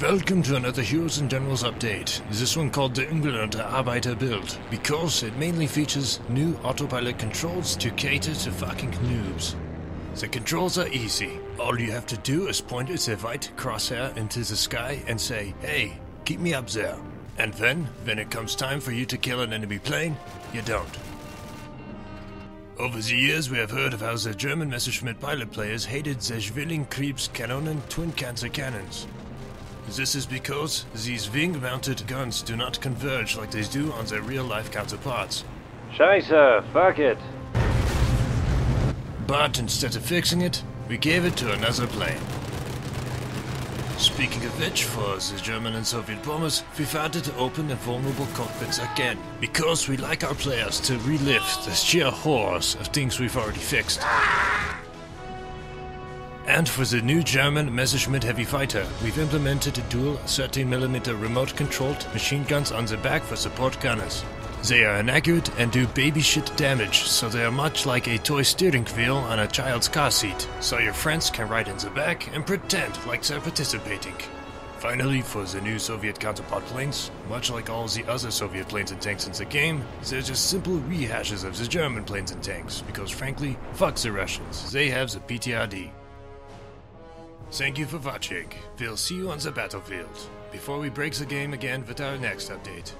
Welcome to another Heroes and Generals update, this one called the Englander Arbeiter build, because it mainly features new autopilot controls to cater to fucking noobs. The controls are easy, all you have to do is point the white crosshair into the sky and say, hey, keep me up there. And then, when it comes time for you to kill an enemy plane, you don't. Over the years we have heard of how the German Messerschmitt pilot players hated the Schwiebelin-Kriebs-Kanonen twin cancer cannons. This is because these wing-mounted guns do not converge like they do on their real-life counterparts. Scheiße, fuck it! But instead of fixing it, we gave it to another plane. Speaking of which, for the German and Soviet bombers, we founded open and vulnerable cockpits again, because we like our players to relive the sheer horrors of things we've already fixed. And for the new German Messerschmitt heavy fighter, we've implemented a dual 13mm remote-controlled machine guns on the back for support gunners. They are inaccurate and do baby shit damage, so they are much like a toy steering wheel on a child's car seat, so your friends can ride in the back and pretend like they're participating. Finally, for the new Soviet counterpart planes, much like all the other Soviet planes and tanks in the game, they're just simple rehashes of the German planes and tanks, because frankly, fuck the Russians, they have the PTRD. Thank you for watching. We'll see you on the battlefield, before we break the game again with our next update.